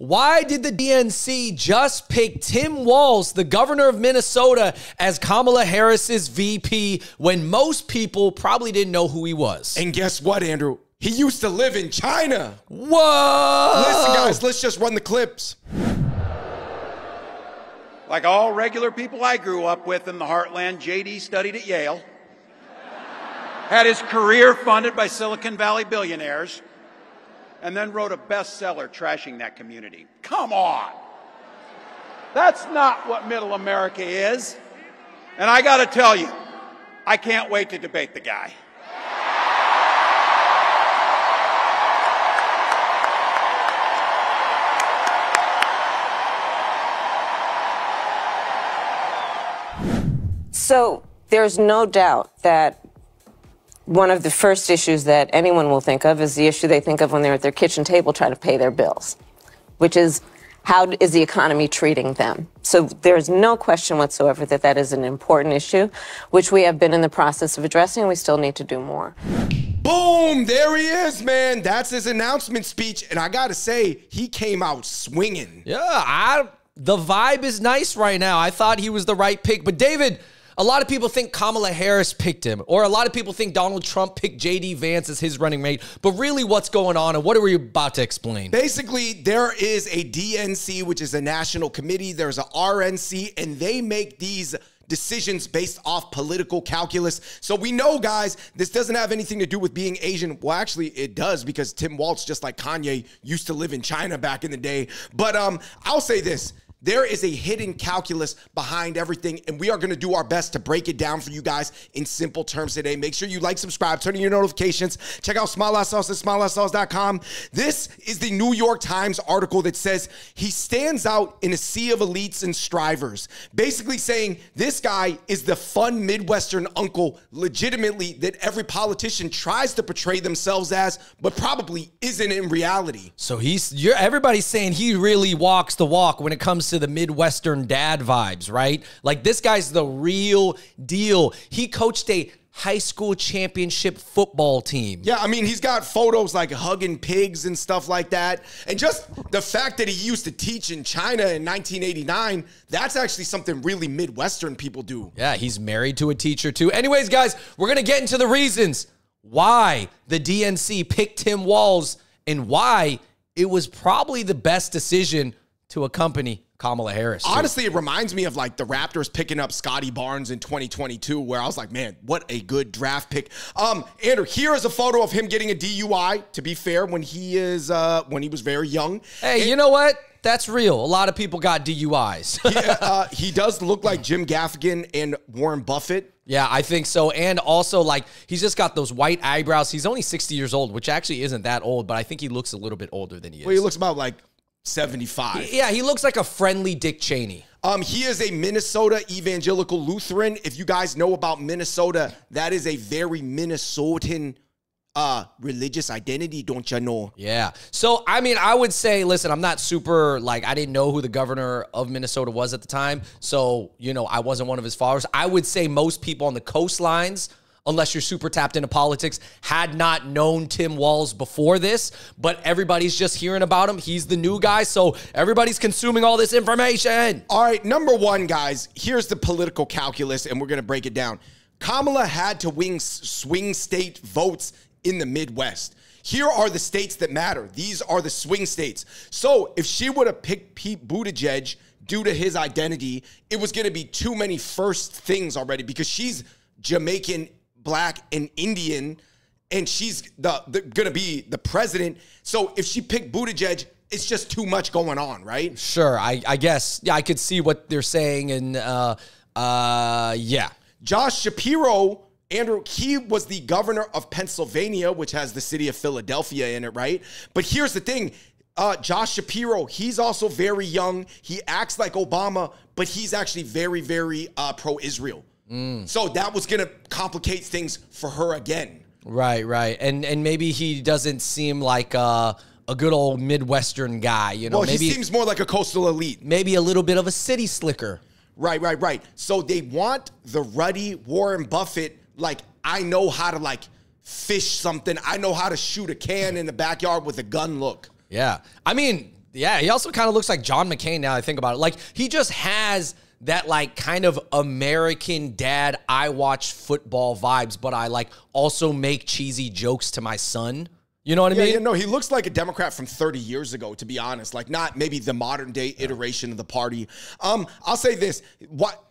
Why did the DNC just pick Tim Walz, the governor of Minnesota, as Kamala Harris's VP when most people probably didn't know who he was? And guess what, Andrew? He used to live in China. Whoa! Listen, guys, let's just run the clips. Like all regular people I grew up with in the heartland, JD studied at Yale, had his career funded by Silicon Valley billionaires, and then wrote a bestseller trashing that community. Come on. That's not what middle America is. And I got to tell you, I can't wait to debate the guy. So there's no doubt that one of the first issues that anyone will think of is the issue they think of when they're at their kitchen table trying to pay their bills, which is how is the economy treating them? So there's no question whatsoever that that is an important issue, which we have been in the process of addressing, and we still need to do more. Boom, there he is, man. That's his announcement speech. And I got to say, he came out swinging. Yeah, the vibe is nice right now. I thought he was the right pick, but David, a lot of people think Kamala Harris picked him, or a lot of people think Donald Trump picked J.D. Vance as his running mate. But really, what's going on, and what are we about to explain? Basically, there is a DNC, which is a national committee. There's a RNC, and they make these decisions based off political calculus. So we know, guys, this doesn't have anything to do with being Asian. Well, actually, it does, because Tim Walz, just like Kanye, used to live in China back in the day. But I'll say this. There is a hidden calculus behind everything, and we are going to do our best to break it down for you guys in simple terms today. Make sure you like, subscribe, turn on your notifications. Check out Smile Out Sauce at smileoutsauce.com. This is the New York Times article that says he stands out in a sea of elites and strivers, basically saying this guy is the fun Midwestern uncle, legitimately, that every politician tries to portray themselves as, but probably isn't in reality. So everybody's saying he really walks the walk when it comes to the Midwestern dad vibes, right? Like, this guy's the real deal. He coached a high school championship football team. Yeah, I mean, he's got photos like hugging pigs and stuff like that. And just the fact that he used to teach in China in 1989, that's actually something really Midwestern people do. Yeah, he's married to a teacher too. Anyways, guys, we're going to get into the reasons why the DNC picked Tim Walz and why it was probably the best decision to accompany Kamala Harris. Honestly, it reminds me of like the Raptors picking up Scottie Barnes in 2022, where I was like, man, what a good draft pick. Andrew, here is a photo of him getting a DUI, to be fair, when he was very young. Hey, you know what? That's real. A lot of people got DUIs. He does look like Jim Gaffigan and Warren Buffett. Yeah, I think so. And also, like, he's just got those white eyebrows. He's only 60 years old, which actually isn't that old, but I think he looks a little bit older than he is. Well, he looks about like 75. Yeah, he looks like a friendly Dick Cheney. He is a Minnesota evangelical Lutheran. If you guys know about Minnesota, that is a very Minnesotan religious identity, don't you know? Yeah. So, I mean, I would say, listen, I'm not super, like, I didn't know who the governor of Minnesota was at the time. So, you know, I wasn't one of his followers. I would say most people on the coastlines, unless you're super tapped into politics, had not known Tim Walz before this, but everybody's just hearing about him. He's the new guy, so everybody's consuming all this information. All right, number one, guys, here's the political calculus, and we're going to break it down. Kamala had to win swing state votes in the Midwest. Here are the states that matter. These are the swing states. So if she would have picked Pete Buttigieg due to his identity, it was going to be too many first things already, because she's Jamaican, Black, and Indian, and she's gonna be the president. So if she picked Buttigieg, it's just too much going on, right? Sure, I guess. Yeah, I could see what they're saying, and yeah. Josh Shapiro, Andrew, he was the governor of Pennsylvania, which has the city of Philadelphia in it, right? But here's the thing. Josh Shapiro, he's also very young. He acts like Obama, but he's actually very, very pro-Israel. So that was going to complicate things for her again. Right, right. And maybe he doesn't seem like a good old Midwestern guy. You know, well, maybe he seems more like a coastal elite. Maybe a little bit of a city slicker. Right, right, right. So they want the ruddy Warren Buffett, like, I know how to, like, fish something. I know how to shoot a can in the backyard with a gun look. Yeah. I mean, Yeah, he also kind of looks like John McCain now that I think about it. Like, he just has that, like, kind of American dad, I watch football vibes, but I, like, also make cheesy jokes to my son. You know what I mean? Yeah, no, he looks like a Democrat from 30 years ago, to be honest. Like, not maybe the modern day iteration of the party. I'll say this.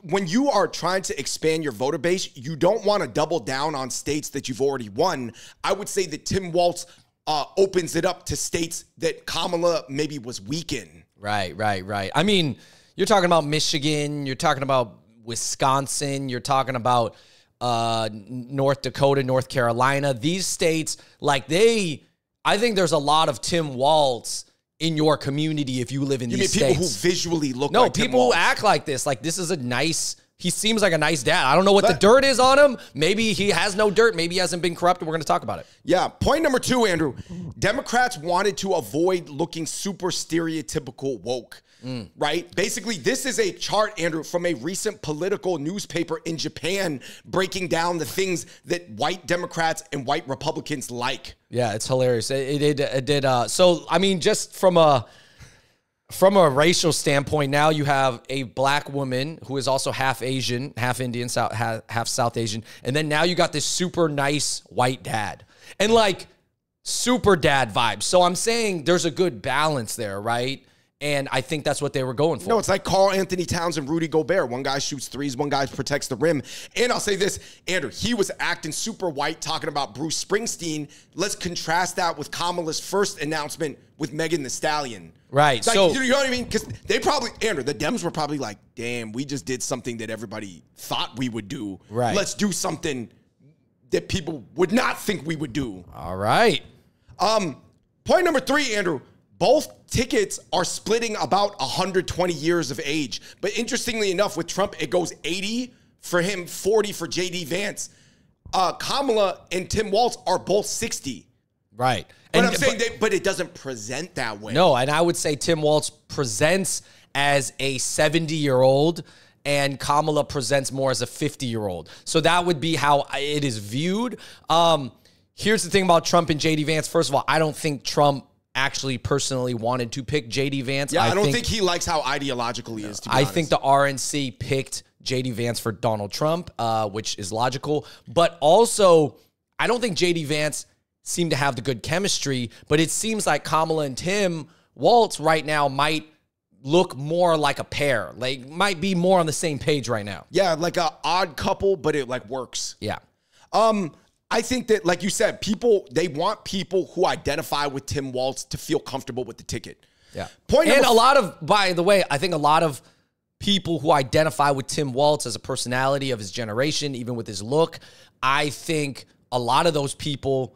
When you are trying to expand your voter base, you don't want to double down on states that you've already won. I would say that Tim Walz opens it up to states that Kamala maybe was weak in. Right, right, right. I mean, you're talking about Michigan. You're talking about Wisconsin. You're talking about North Dakota, North Carolina. These states, like, I think there's a lot of Tim Walz in your community if you live in these states. You mean people who visually look like Tim Walz? No, people who act like this. Like, this is a nice, he seems like a nice dad. I don't know what the dirt is on him. Maybe he has no dirt. Maybe he hasn't been corrupt, and we're going to talk about it. Yeah, point number two, Andrew. Democrats wanted to avoid looking super stereotypical woke. Right? Basically, this is a chart, Andrew, from a recent political newspaper in Japan breaking down the things that white Democrats and white Republicans like. Yeah, it's hilarious. So, I mean, just from a racial standpoint, now you have a black woman who is also half Asian, half Indian, half South Asian. And then now you got this super nice white dad. And, like, super dad vibes. So I'm saying there's a good balance there, right? And I think that's what they were going for. No, it's like Carl Anthony Towns and Rudy Gobert. One guy shoots threes, one guy protects the rim. And I'll say this, Andrew, he was acting super white, talking about Bruce Springsteen. Let's contrast that with Kamala's first announcement with Megan Thee Stallion. Right. Like, so, you know what I mean? Because they probably, Andrew, the Dems were probably like, damn, we just did something that everybody thought we would do. Right. Let's do something that people would not think we would do. All right. Point number three, Andrew. Both tickets are splitting about 120 years of age. But interestingly enough, with Trump, it goes 80 for him, 40 for J.D. Vance. Kamala and Tim Walz are both 60. Right. But I'm saying but it doesn't present that way. No, and I would say Tim Walz presents as a 70-year-old and Kamala presents more as a 50-year-old. So that would be how it is viewed. Here's the thing about Trump and J.D. Vance. First of all, I don't think Trump actually personally wanted to pick J.D. Vance. Yeah, I don't think he likes how ideological he is, to be honest. I think the RNC picked J.D. Vance for Donald Trump, which is logical. But also, I don't think J.D. Vance seemed to have the good chemistry, but it seems like Kamala and Tim Walz right now might look more like a pair, like might be more on the same page right now. Yeah, like an odd couple, but it like works. Yeah. I think that, like you said, people, they want people who identify with Tim Walz to feel comfortable with the ticket. Yeah. And a lot of, by the way, I think a lot of people who identify with Tim Walz as a personality of his generation, even with his look, I think a lot of those people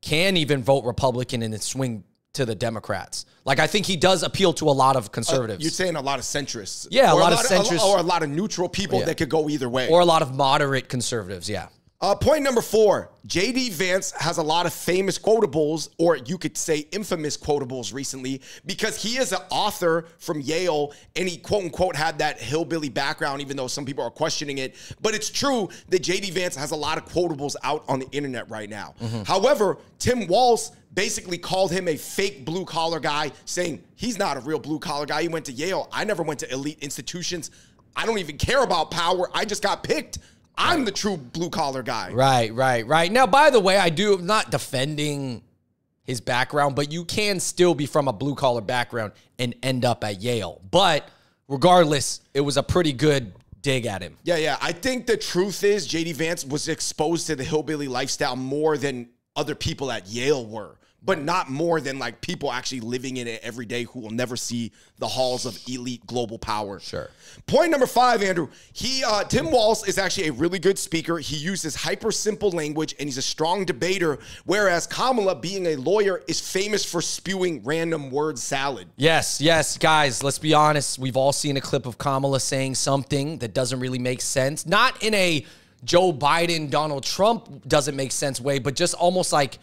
can even vote Republican and then swing to the Democrats. Like, I think he does appeal to a lot of conservatives. You're saying a lot of centrists. Yeah, a lot of centrists. Or a lot of neutral people that could go either way. Or a lot of moderate conservatives, yeah. Point number four, J.D. Vance has a lot of famous quotables, or you could say infamous quotables recently, because he is an author from Yale, and he, quote unquote, had that hillbilly background, even though some people are questioning it. But it's true that J.D. Vance has a lot of quotables out on the internet right now. However, Tim Walz basically called him a fake blue-collar guy, saying he's not a real blue-collar guy. He went to Yale. I never went to elite institutions. I don't even care about power. I just got picked. I'm the true blue-collar guy. Right, right, right. Now, by the way, I'm not defending his background, but you can still be from a blue-collar background and end up at Yale. But regardless, it was a pretty good dig at him. Yeah, yeah. I think the truth is J.D. Vance was exposed to the hillbilly lifestyle more than other people at Yale were, but not more than, like, people actually living in it every day who will never see the halls of elite global power. Sure. Point number five, Andrew. Tim Walz is actually a really good speaker. He uses hyper-simple language, and he's a strong debater, whereas Kamala, being a lawyer, is famous for spewing random word salad. Yes, yes, guys, let's be honest. We've all seen a clip of Kamala saying something that doesn't really make sense. Not in a Joe Biden, Donald Trump doesn't make sense way, but just almost like...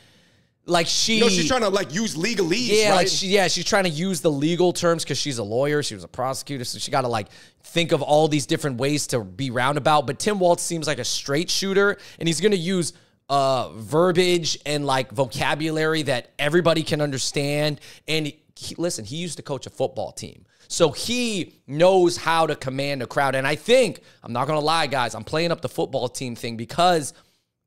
she's trying to, like, use legalese, right? She's trying to use the legal terms because she's a lawyer. She was a prosecutor, so she got to, like, think of all these different ways to be roundabout. But Tim Walz seems like a straight shooter, and he's going to use verbiage and, like, vocabulary that everybody can understand. And listen, he used to coach a football team. So he knows how to command a crowd. And I think, I'm not going to lie, guys, I'm playing up the football team thing because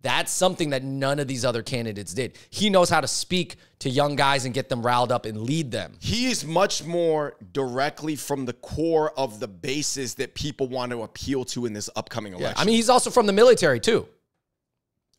that's something that none of these other candidates did. He knows how to speak to young guys and get them riled up and lead them. He is much more directly from the core of the bases that people want to appeal to in this upcoming election. Yeah, I mean, he's also from the military too.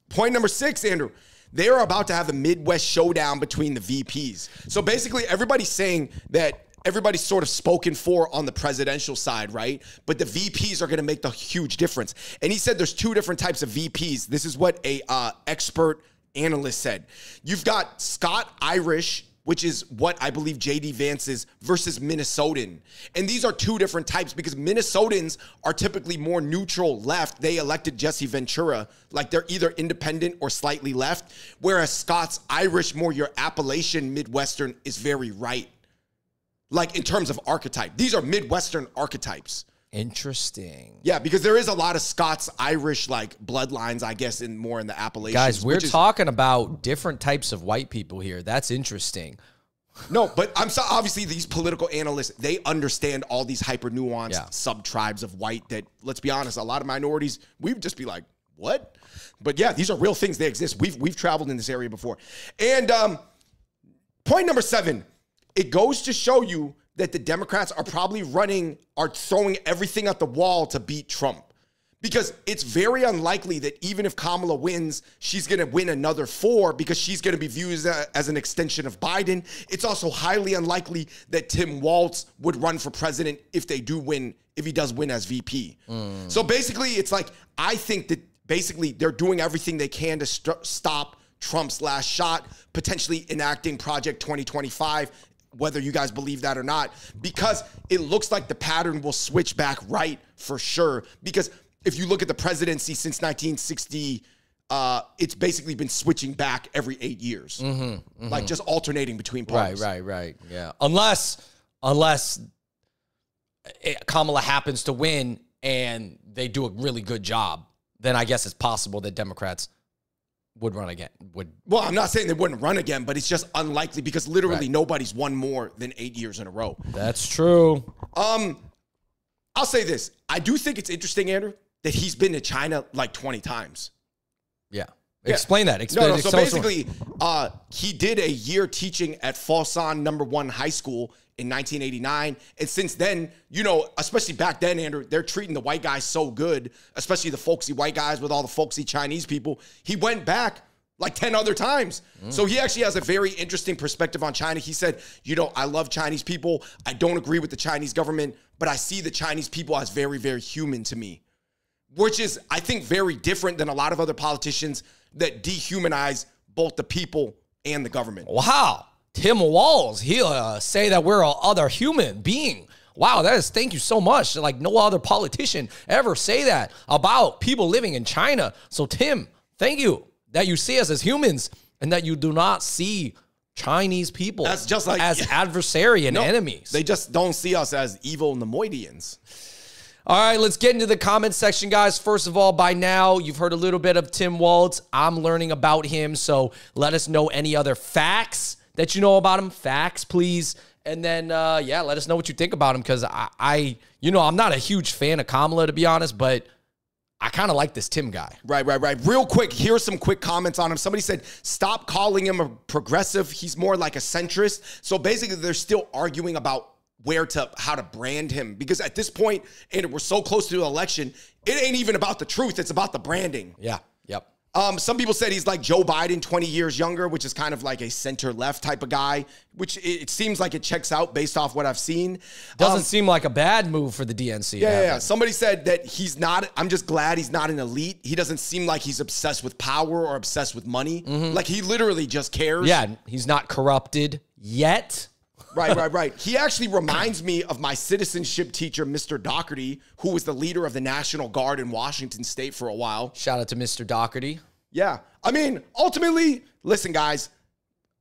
Point number 6, Andrew. They are about to have the Midwest showdown between the VPs. So basically everybody's saying that everybody's sort of spoken for on the presidential side, right? But the VPs are going to make the huge difference. And he said there's 2 different types of VPs. This is what a expert analyst said. You've got Scott Irish, which is what I believe J.D. Vance is, versus Minnesotan. And these are 2 different types because Minnesotans are typically more neutral left. They elected Jesse Ventura. Like, they're either independent or slightly left, whereas Scott's Irish, more your Appalachian Midwestern, is very right. Like, in terms of archetype. These are Midwestern archetypes. Interesting. Yeah, because there is a lot of Scots Irish like bloodlines, I guess, in more in the Appalachians. Guys, we're talking about different types of white people here. That's interesting. No, but I'm so obviously these political analysts, they understand all these hyper nuanced sub-tribes of white that, let's be honest, a lot of minorities, we'd just be like, what? But yeah, these are real things. They exist. We've traveled in this area before. And point number 7, it goes to show you that the Democrats are probably throwing everything at the wall to beat Trump. Because it's very unlikely that even if Kamala wins, she's going to win another 4 because she's going to be viewed as an extension of Biden. It's also highly unlikely that Tim Walz would run for president if they do win, if he does win as VP. So basically, it's like, I think that basically they're doing everything they can to stop Trump's last shot, potentially enacting Project 2025, whether you guys believe that or not, because it looks like the pattern will switch back right for sure. Because if you look at the presidency since 1960, it's basically been switching back every 8 years, like just alternating between parties. Right. Yeah. Unless Kamala happens to win and they do a really good job, then I guess it's possible that Democrats would run again. Well, I'm not saying they wouldn't run again, but it's just unlikely because literally nobody's won more than 8 years in a row. That's true. I'll say this. I do think it's interesting, Andrew, that he's been to China like 20 times. Yeah. Explain that. So basically, he did a year teaching at Foshan No. 1 High School in 1989. And since then, you know, especially back then, Andrew, they're treating the white guys so good, especially the folksy white guys with all the folksy Chinese people. He went back like 10 other times. So he actually has a very interesting perspective on China. He said, you know, I love Chinese people. I don't agree with the Chinese government, but I see the Chinese people as very, very human to me, which is, I think, very different than a lot of other politicians that dehumanize both the people and the government. Wow. Tim Walz, he'll say that we're another human being. Wow, that is, thank you so much. Like, no other politician ever say that about people living in China. So, Tim, thank you that you see us as humans and that you do not see Chinese people as adversary and enemies. They just don't see us as evil Nemoidians. All right, let's get into the comment section, guys. First of all, by now, you've heard a little bit of Tim Walz. I'm learning about him, so let us know any other facts that you know about him. Facts, please. And then, yeah, let us know what you think about him because I, you know, I'm not a huge fan of Kamala, to be honest, but I kind of like this Tim guy. Right. Real quick, here's some quick comments on him. Somebody said, stop calling him a progressive. He's more like a centrist. So basically, they're still arguing about how to brand him, because at this point, and we're so close to the election, it ain't even about the truth, it's about the branding. Some people said he's like Joe Biden 20 years younger, which is kind of like a center left type of guy, which it seems like it checks out based off what I've seen. Doesn't seem like a bad move for the DNC. Yeah. Somebody said that he's not, I'm just glad he's not an elite. He doesn't seem like he's obsessed with power or obsessed with money. Like, he literally just cares. Yeah, he's not corrupted yet. Right. He actually reminds me of my citizenship teacher, Mr. Doherty, who was the leader of the National Guard in Washington State for a while. Shout out to Mr. Doherty. Yeah. I mean, ultimately, listen, guys,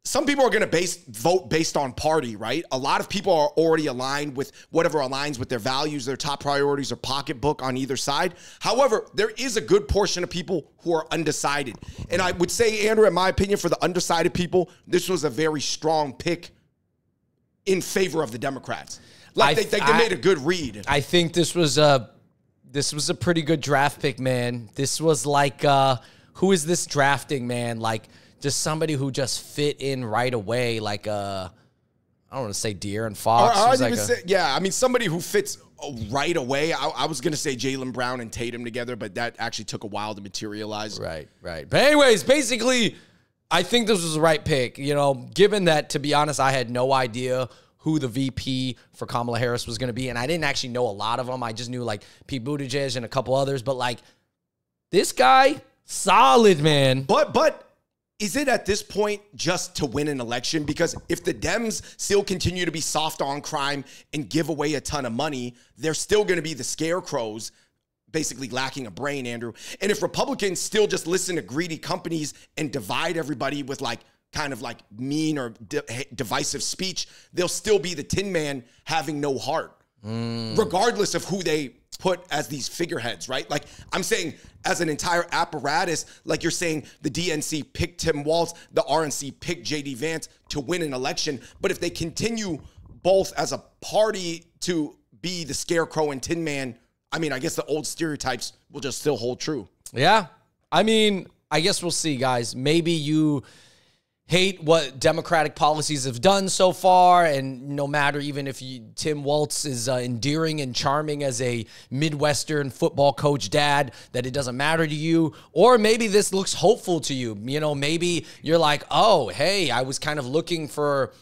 some people are going to vote based on party, right? A lot of people are already aligned with whatever aligns with their values, their top priorities, or pocketbook on either side. However, there is a good portion of people who are undecided. And I would say, Andrew, in my opinion, for the undecided people, this was a very strong pick in favor of the Democrats. Like they made a good read. I think this was a pretty good draft pick, man. This was like, who is this drafting, man? Like just somebody who just fit in right away. Like I don't want to say De'Aaron Fox. Yeah, I mean somebody who fits right away. I was gonna say Jaylen Brown and Tatum together, but that actually took a while to materialize. Right, right. But anyways, basically, I think this was the right pick. You know, given that, to be honest, I had no idea who the VP for Kamala Harris was going to be. And I didn't actually know a lot of them. I just knew like Pete Buttigieg and a couple others. But like this guy, solid, man. But is it at this point just to win an election? Because if the Dems still continue to be soft on crime and give away a ton of money, they're still going to be the scarecrows, basically lacking a brain, Andrew. And if Republicans still just listen to greedy companies and divide everybody with like kind of like mean or divisive speech, they'll still be the Tin Man having no heart, regardless of who they put as these figureheads, right? Like I'm saying as an entire apparatus, like you're saying the DNC picked Tim Walz, the RNC picked J.D. Vance to win an election. But if they continue both as a party to be the scarecrow and Tin Man, I mean, I guess the old stereotypes will just still hold true. Yeah. I mean, I guess we'll see, guys. Maybe you hate what Democratic policies have done so far, and no matter even if Tim Walz is endearing and charming as a Midwestern football coach dad, that it doesn't matter to you. Or maybe this looks hopeful to you. You know, maybe you're like, oh, hey, I was kind of looking for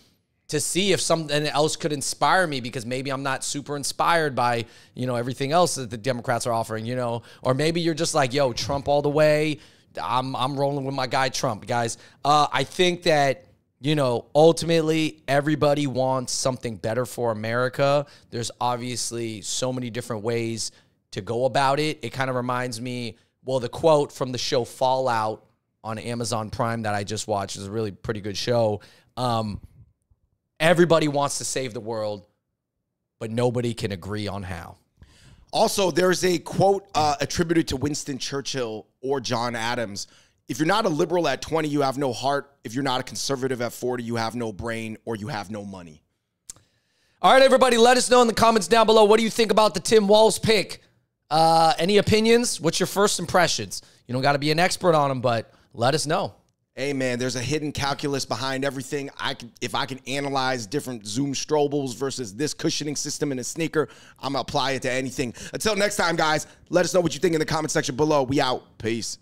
to see if something else could inspire me, because maybe I'm not super inspired by, you know, everything else that the Democrats are offering, you know. Or maybe you're just like, yo, Trump all the way. I'm rolling with my guy Trump, guys. I think that, you know, ultimately everybody wants something better for America. There's obviously so many different ways to go about it. It kind of reminds me, well, the quote from the show Fallout on Amazon Prime that I just watched is a really pretty good show. Everybody wants to save the world, but nobody can agree on how. Also, there's a quote attributed to Winston Churchill or John Adams. If you're not a liberal at 20, you have no heart. If you're not a conservative at 40, you have no brain, or you have no money. All right, everybody, let us know in the comments down below. What do you think about the Tim Walz pick? Any opinions? What's your first impressions? You don't got to be an expert on them, but let us know. Hey, man, there's a hidden calculus behind everything. If I can analyze different Zoom strobels versus this cushioning system in a sneaker, I'm going to apply it to anything. Until next time, guys, let us know what you think in the comment section below. We out. Peace.